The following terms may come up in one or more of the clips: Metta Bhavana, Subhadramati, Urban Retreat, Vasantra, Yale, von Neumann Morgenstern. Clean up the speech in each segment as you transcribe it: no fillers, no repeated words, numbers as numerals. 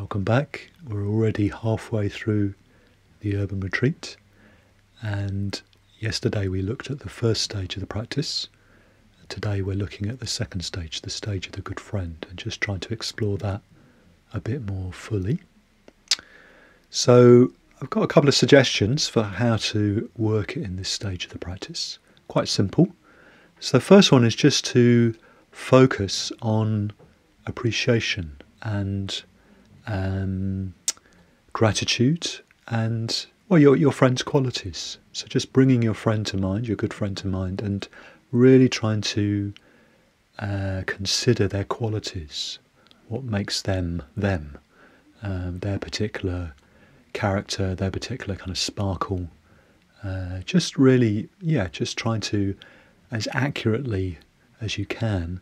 Welcome back. We're already halfway through the Urban Retreat, and yesterday we looked at the first stage of the practice. Today we're looking at the second stage, the stage of the good friend, and just trying to explore that a bit more fully. So I've got a couple of suggestions for how to work in this stage of the practice. Quite simple. So the first one is just to focus on appreciation and gratitude and, well, your friend's qualities. So just bringing your friend to mind, your good friend to mind, and really trying to consider their qualities, what makes them them, their particular character, their particular kind of sparkle. Just really, yeah, just trying to, as accurately as you can,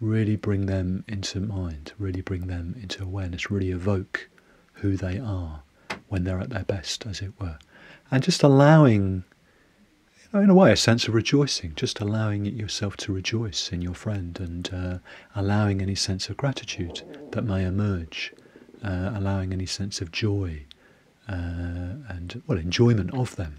really bring them into mind, really bring them into awareness, really evoke who they are when they're at their best, as it were. And just allowing, you know, in a way, a sense of rejoicing, just allowing yourself to rejoice in your friend and allowing any sense of gratitude that may emerge, allowing any sense of joy and, well, enjoyment of them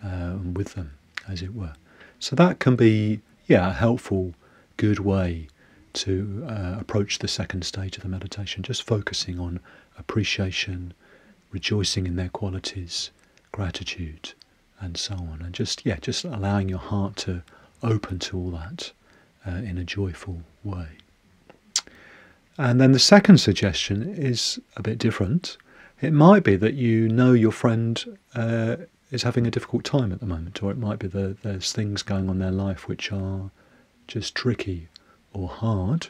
and with them, as it were. So that can be, yeah, a helpful, good way to approach the second stage of the meditation, just focusing on appreciation, rejoicing in their qualities, gratitude, and so on. And just, yeah, just allowing your heart to open to all that in a joyful way. And then the second suggestion is a bit different. It might be that you know your friend is having a difficult time at the moment, or it might be that there's things going on in their life which are just tricky or hard.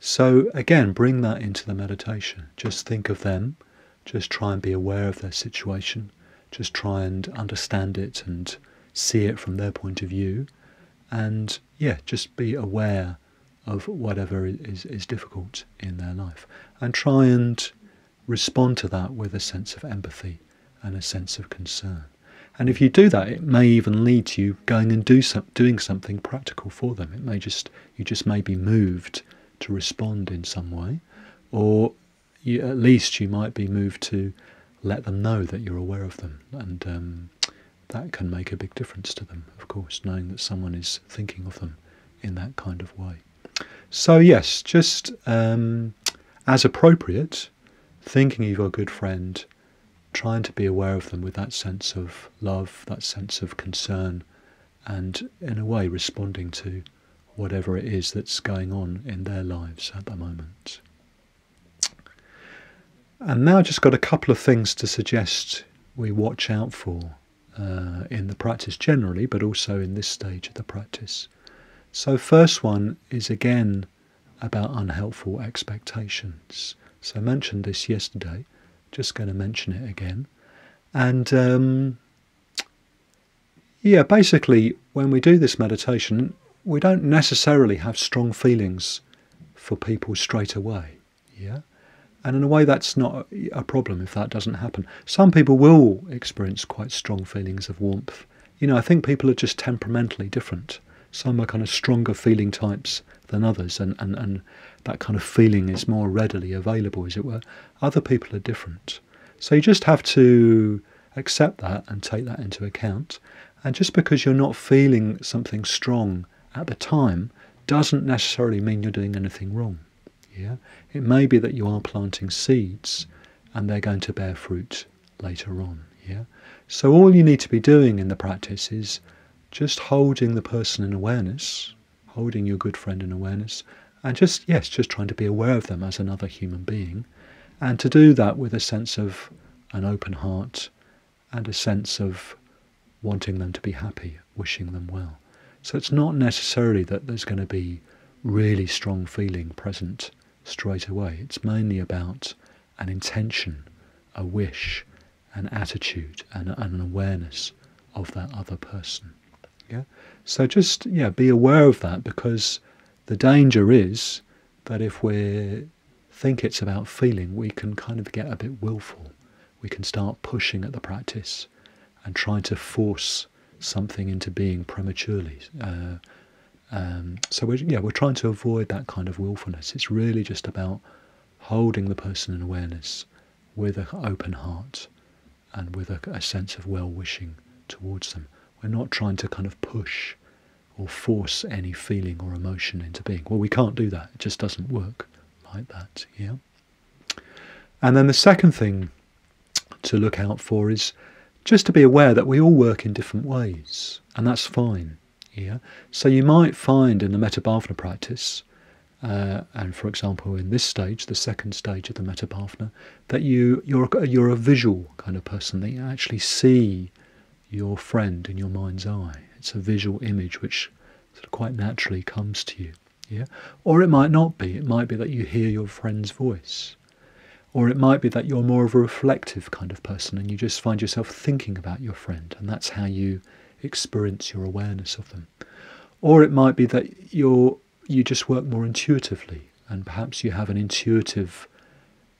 So again, bring that into the meditation. Just think of them, just try and be aware of their situation, just try and understand it and see it from their point of view, and yeah, just be aware of whatever is difficult in their life, and try and respond to that with a sense of empathy and a sense of concern. And if you do that, it may even lead to you going and doing something practical for them. It may just, you just may be moved to respond in some way, or you, at least you might be moved to let them know that you're aware of them, and that can make a big difference to them, of course, knowing that someone is thinking of them in that kind of way. So yes, just as appropriate, thinking of your good friend, trying to be aware of them with that sense of love, that sense of concern, and in a way responding to whatever it is that's going on in their lives at the moment. And now I've just got a couple of things to suggest we watch out for in the practice generally, but also in this stage of the practice. So first one is again about unhelpful expectations. So I mentioned this yesterday, just going to mention it again. And yeah, basically when we do this meditation, we don't necessarily have strong feelings for people straight away, yeah? And in a way that's not a problem if that doesn't happen. Some people will experience quite strong feelings of warmth. You know, I think people are just temperamentally different. Some are kind of stronger feeling types than others, and that kind of feeling is more readily available, as it were. Other people are different. So you just have to accept that and take that into account. And just because you're not feeling something strong at the time doesn't necessarily mean you're doing anything wrong. Yeah? It may be that you are planting seeds and they're going to bear fruit later on. Yeah? So all you need to be doing in the practice is just holding the person in awareness, holding your good friend in awareness, and just, yes, just trying to be aware of them as another human being, and to do that with a sense of an open heart and a sense of wanting them to be happy, wishing them well. So it's not necessarily that there's going to be really strong feeling present straight away. It's mainly about an intention, a wish, an attitude, and an awareness of that other person. Yeah? So just, yeah, be aware of that, because the danger is that if we think it's about feeling, we can kind of get a bit willful. We can start pushing at the practice and trying to force something into being prematurely. So we're trying to avoid that kind of willfulness. It's really just about holding the person in awareness with an open heart and with a sense of well-wishing towards them. We're not trying to kind of push or force any feeling or emotion into being. Well, we can't do that. It just doesn't work like that, yeah? And then the second thing to look out for is just to be aware that we all work in different ways, and that's fine, yeah? So you might find in the Metta Bhavana practice, and for example in this stage, the second stage of the Metta Bhavana, that you're a visual kind of person, that you actually see your friend in your mind's eye. It's a visual image which sort of quite naturally comes to you, yeah? Or it might not be. It might be that you hear your friend's voice. Or it might be that you're more of a reflective kind of person and you just find yourself thinking about your friend, and that's how you experience your awareness of them. Or it might be that you just work more intuitively, and perhaps you have an intuitive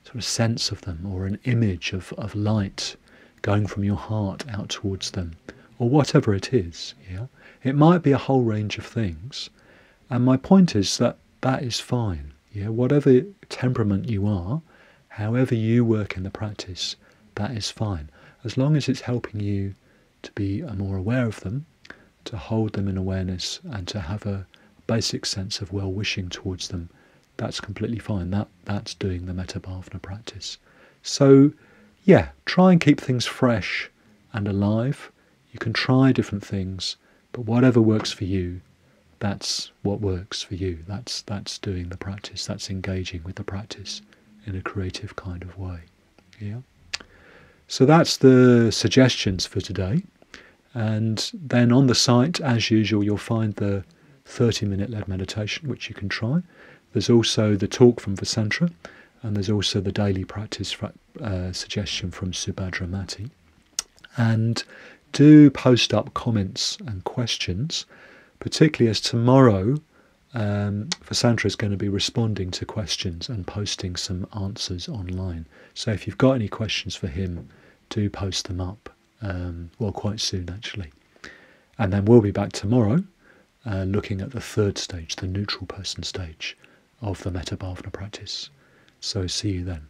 sort of sense of them, or an image of light going from your heart out towards them, or whatever it is, yeah? It might be a whole range of things. And my point is that that is fine, yeah? Whatever temperament you are, however you work in the practice, that is fine. As long as it's helping you to be more aware of them, to hold them in awareness, and to have a basic sense of well-wishing towards them, that's completely fine. That's doing the Metta Bhavana practice. So, yeah, try and keep things fresh and alive. You can try different things, but whatever works for you, that's what works for you. That's doing the practice. That's engaging with the practice in a creative kind of way. Yeah. So that's the suggestions for today. And then on the site, as usual, you'll find the 30-minute led meditation, which you can try. There's also the talk from Vasantra, and there's also the daily practice suggestion from Subhadramati. And do post up comments and questions, particularly as tomorrow Vasantra is going to be responding to questions and posting some answers online. So if you've got any questions for him, do post them up, well, quite soon actually. And then we'll be back tomorrow looking at the third stage, the neutral person stage of the Metta Bhavana practice. So see you then.